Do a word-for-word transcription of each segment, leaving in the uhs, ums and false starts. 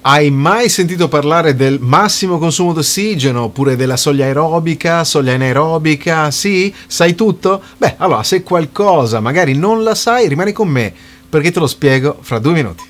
Hai mai sentito parlare del massimo consumo d'ossigeno oppure della soglia aerobica, soglia anaerobica? Sì? Sai tutto? Beh, allora se qualcosa magari non la sai, rimani con me perché te lo spiego fra due minuti.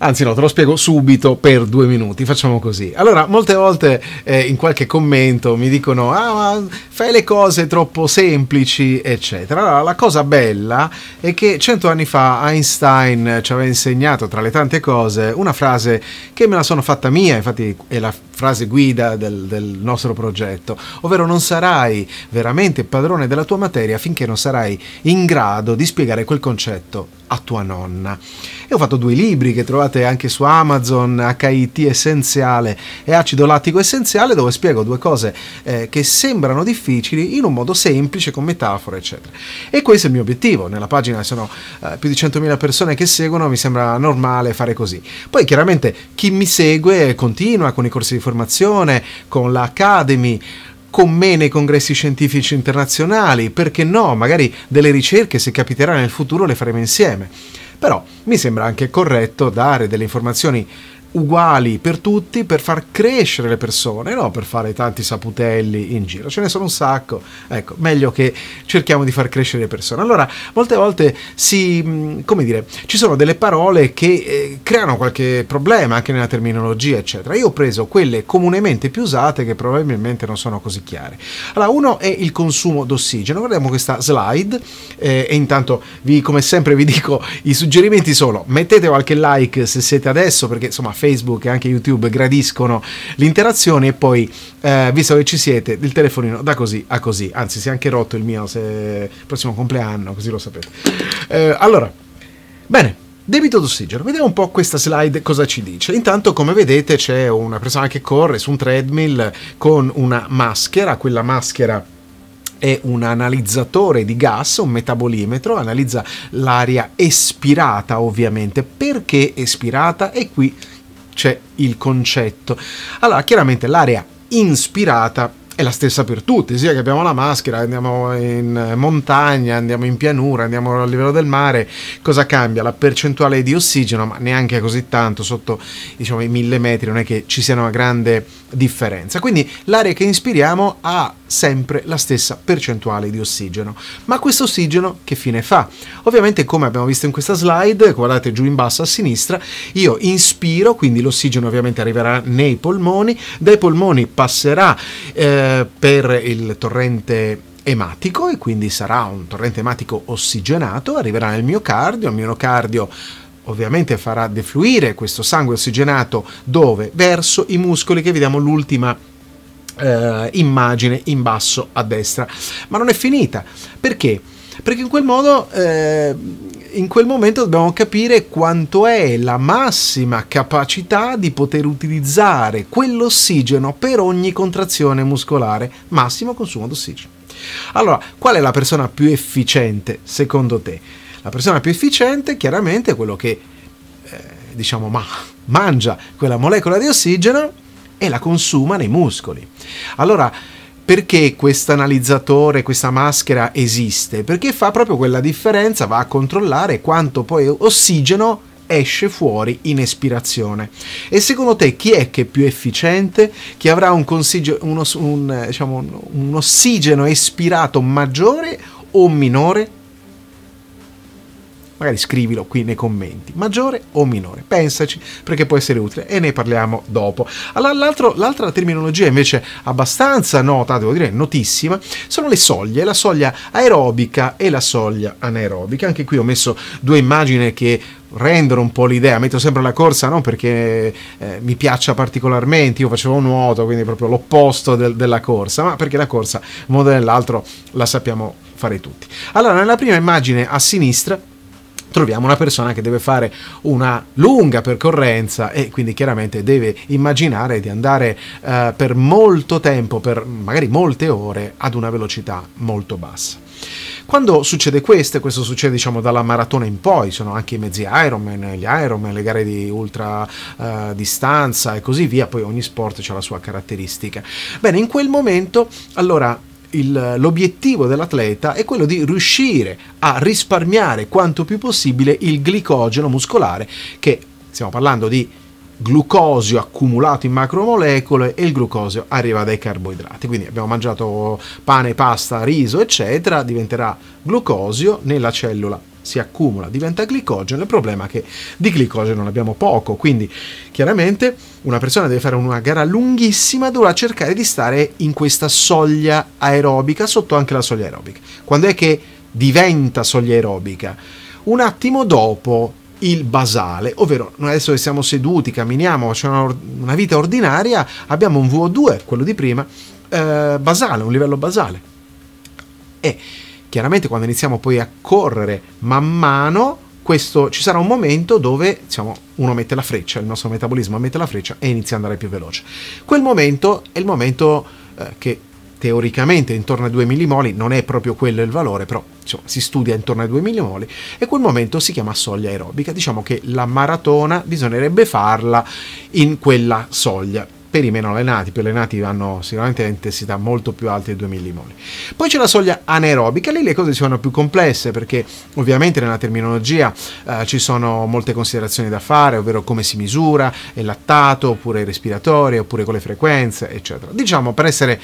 Anzi no, te lo spiego subito per due minuti, facciamo così. Allora, molte volte eh, in qualche commento mi dicono ah, ma fai le cose troppo semplici, eccetera. Allora, la cosa bella è che cento anni fa Einstein ci aveva insegnato, tra le tante cose, una frase che me la sono fatta mia, infatti è la frase guida del, del nostro progetto, ovvero non sarai veramente padrone della tua materia finché non sarai in grado di spiegare quel concetto a tua nonna. E ho fatto due libri che trovate anche su Amazon, acca i ti essenziale e acido lattico essenziale, dove spiego due cose eh, che sembrano difficili in un modo semplice, con metafore, eccetera. E questo è il mio obiettivo. Nella pagina sono eh, più di centomila persone che seguono, mi sembra normale fare così. Poi chiaramente chi mi segue continua con i corsi di formazione, con l'Academy, con me nei congressi scientifici internazionali, perché no, magari delle ricerche, se capiterà nel futuro, le faremo insieme. Però mi sembra anche corretto dare delle informazioni uguali per tutti, per far crescere le persone, no per fare tanti saputelli in giro, ce ne sono un sacco. Ecco, meglio che cerchiamo di far crescere le persone. Allora, molte volte si, come dire, ci sono delle parole che eh, creano qualche problema anche nella terminologia, eccetera. Io ho preso quelle comunemente più usate che probabilmente non sono così chiare. Allora, uno è il consumo d'ossigeno. Guardiamo questa slide eh, e intanto vi, come sempre vi dico, i suggerimenti sono: mettete qualche like se siete adesso, perché insomma Facebook e anche YouTube gradiscono l'interazione, e poi eh, visto che ci siete, il telefonino da così a così, anzi si è anche rotto il mio, se prossimo compleanno, così lo sapete. Eh, allora, bene. Debito d'ossigeno, vediamo un po' questa slide cosa ci dice. Intanto, come vedete, c'è una persona che corre su un treadmill con una maschera, quella maschera è un analizzatore di gas, un metabolimetro, analizza l'aria espirata ovviamente. Perché espirata? E qui c'è il concetto. Allora, chiaramente l'aria inspirata è la stessa per tutti, sia che abbiamo la maschera, andiamo in montagna, andiamo in pianura, andiamo a livello del mare. Cosa cambia? La percentuale di ossigeno, ma neanche così tanto, sotto diciamo i mille metri non è che ci sia una grande differenza. Quindi l'aria che inspiriamo ha sempre la stessa percentuale di ossigeno. Ma questo ossigeno che fine fa? Ovviamente, come abbiamo visto in questa slide, guardate giù in basso a sinistra, io inspiro, quindi l'ossigeno ovviamente arriverà nei polmoni, dai polmoni passerà eh, per il torrente ematico, e quindi sarà un torrente ematico ossigenato, arriverà nel miocardio, il miocardio ovviamente farà defluire questo sangue ossigenato dove? Verso i muscoli, che vediamo l'ultima eh, immagine in basso a destra. Ma non è finita, perché? Perché in quel modo eh, in quel momento dobbiamo capire quanto è la massima capacità di poter utilizzare quell'ossigeno per ogni contrazione muscolare, massimo consumo d'ossigeno. Allora, qual è la persona più efficiente secondo te? La persona più efficiente chiaramente è quello che eh, diciamo ma, mangia quella molecola di ossigeno e la consuma nei muscoli. Allora, perché questo analizzatore, questa maschera esiste? Perché fa proprio quella differenza, va a controllare quanto poi ossigeno esce fuori in espirazione. E secondo te chi è che è più efficiente? Chi avrà un, un, un, diciamo, un ossigeno espirato maggiore o minore? Magari scrivilo qui nei commenti, maggiore o minore, pensaci, perché può essere utile e ne parliamo dopo. Allora, l'altra terminologia invece abbastanza nota, devo dire notissima, sono le soglie, la soglia aerobica e la soglia anaerobica. Anche qui ho messo due immagini che rendono un po' l'idea. Metto sempre la corsa non perché eh, mi piaccia particolarmente, io facevo nuoto, quindi proprio l'opposto del, della corsa, ma perché la corsa, in modo o nell'altro, la sappiamo fare tutti. Allora, nella prima immagine a sinistra troviamo una persona che deve fare una lunga percorrenza e quindi chiaramente deve immaginare di andare eh, per molto tempo, per magari molte ore, ad una velocità molto bassa. Quando succede questo, questo succede diciamo dalla maratona in poi, sono anche i mezzi Ironman, gli Ironman, le gare di ultra eh, distanza e così via, poi ogni sport ha la sua caratteristica. Bene, in quel momento allora il, l'obiettivo dell'atleta è quello di riuscire a risparmiare quanto più possibile il glicogeno muscolare, che stiamo parlando di glucosio accumulato in macromolecole, e il glucosio arriva dai carboidrati, quindi abbiamo mangiato pane, pasta, riso eccetera, diventerà glucosio nella cellula, si accumula, diventa glicogeno. Il problema è che di glicogeno ne abbiamo poco, quindi chiaramente una persona deve fare una gara lunghissima, dovrà cercare di stare in questa soglia aerobica, sotto anche la soglia aerobica. Quando è che diventa soglia aerobica? Un attimo dopo il basale, ovvero noi adesso che siamo seduti, camminiamo, c'è una, una vita ordinaria, abbiamo un V O due, quello di prima, eh, basale, un livello basale. E chiaramente quando iniziamo poi a correre man mano, questo, ci sarà un momento dove diciamo, uno mette la freccia, il nostro metabolismo mette la freccia e inizia ad andare più veloce. Quel momento è il momento eh, che teoricamente intorno ai due millimoli, non è proprio quello il valore, però insomma, si studia intorno ai due millimoli, e quel momento si chiama soglia aerobica. Diciamo che la maratona bisognerebbe farla in quella soglia, per i meno allenati, per gli allenati hanno sicuramente intensità molto più alte di due millimoli. Poi c'è la soglia anaerobica, lì le cose si fanno più complesse perché ovviamente nella terminologia eh, ci sono molte considerazioni da fare, ovvero come si misura, il lattato, oppure i respiratori, oppure con le frequenze, eccetera. Diciamo, per essere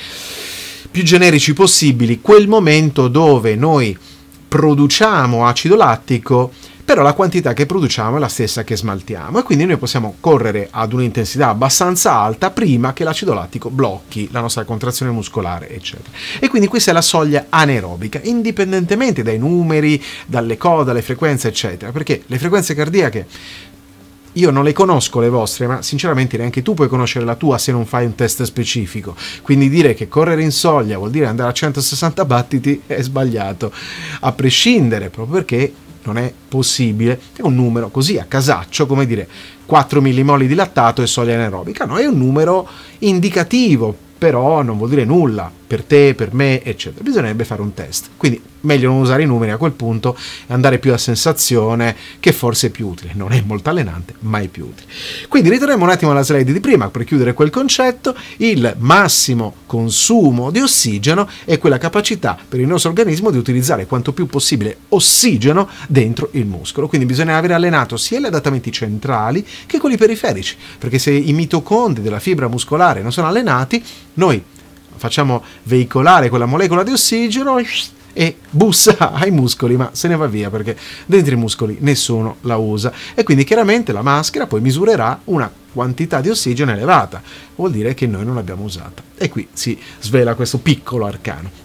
più generici possibili, quel momento dove noi produciamo acido lattico, però la quantità che produciamo è la stessa che smaltiamo, e quindi noi possiamo correre ad un'intensità abbastanza alta prima che l'acido lattico blocchi la nostra contrazione muscolare, eccetera. E quindi questa è la soglia anaerobica, indipendentemente dai numeri, dalle code, dalle frequenze, eccetera, perché le frequenze cardiache io non le conosco le vostre, ma sinceramente neanche tu puoi conoscere la tua se non fai un test specifico. Quindi dire che correre in soglia vuol dire andare a centosessanta battiti è sbagliato, a prescindere, proprio perché non è possibile. È un numero così a casaccio, come dire quattro millimoli di lattato e soglia anaerobica. No, è un numero indicativo, però non vuol dire nulla per te, per me, eccetera. Bisognerebbe fare un test, quindi meglio non usare i numeri a quel punto e andare più a sensazione, che forse è più utile, non è molto allenante ma è più utile. Quindi ritorniamo un attimo alla slide di prima per chiudere quel concetto. Il massimo consumo di ossigeno è quella capacità per il nostro organismo di utilizzare quanto più possibile ossigeno dentro il muscolo, quindi bisogna aver allenato sia gli adattamenti centrali che quelli periferici, perché se i mitocondri della fibra muscolare non sono allenati, noi facciamo veicolare quella molecola di ossigeno e bussa ai muscoli, ma se ne va via perché dentro i muscoli nessuno la usa, e quindi chiaramente la maschera poi misurerà una quantità di ossigeno elevata, vuol dire che noi non l'abbiamo usata, e qui si svela questo piccolo arcano.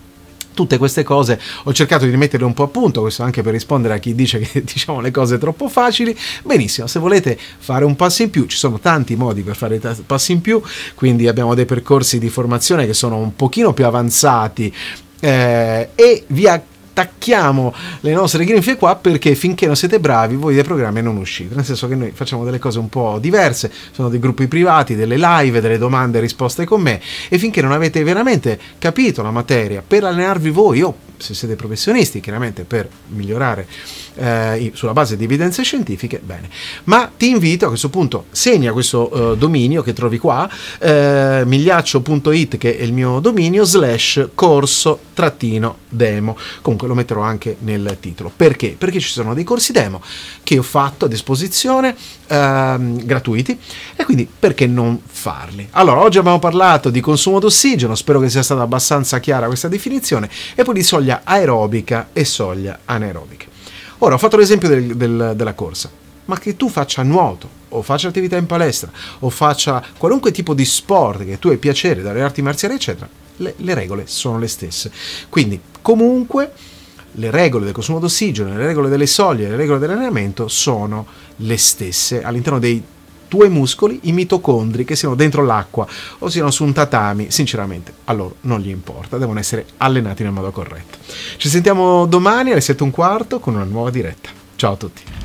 Tutte queste cose ho cercato di rimetterle un po' a punto, questo anche per rispondere a chi dice che diciamo le cose troppo facili. Benissimo, se volete fare un passo in più, ci sono tanti modi per fare passi in più, quindi abbiamo dei percorsi di formazione che sono un pochino più avanzati eh, e vi attacchiamo le nostre grinfie qua, perché finché non siete bravi voi dei programmi non uscite, nel senso che noi facciamo delle cose un po' diverse, sono dei gruppi privati, delle live, delle domande e risposte con me, e finché non avete veramente capito la materia per allenarvi voi, o se siete professionisti chiaramente per migliorare eh, sulla base di evidenze scientifiche, bene. Ma ti invito a questo punto, segna questo eh, dominio che trovi qua, eh, migliaccio punto it, che è il mio dominio, slash corso trattino demo, comunque lo metterò anche nel titolo. Perché? Perché ci sono dei corsi demo che ho fatto a disposizione, ehm, gratuiti, e quindi perché non farli? Allora, oggi abbiamo parlato di consumo d'ossigeno, spero che sia stata abbastanza chiara questa definizione, e poi di soglia aerobica e soglia anaerobica. Ora, ho fatto l'esempio del, del, della corsa, ma che tu faccia nuoto, o faccia attività in palestra, o faccia qualunque tipo di sport che tu hai piacere, dalle arti marziali eccetera, le, le regole sono le stesse. Quindi comunque le regole del consumo d'ossigeno, le regole delle soglie, le regole dell'allenamento sono le stesse. All'interno dei tuoi muscoli, i mitocondri, che siano dentro l'acqua o siano su un tatami, sinceramente a loro non gli importa, devono essere allenati nel modo corretto. Ci sentiamo domani alle sette e un quarto con una nuova diretta. Ciao a tutti.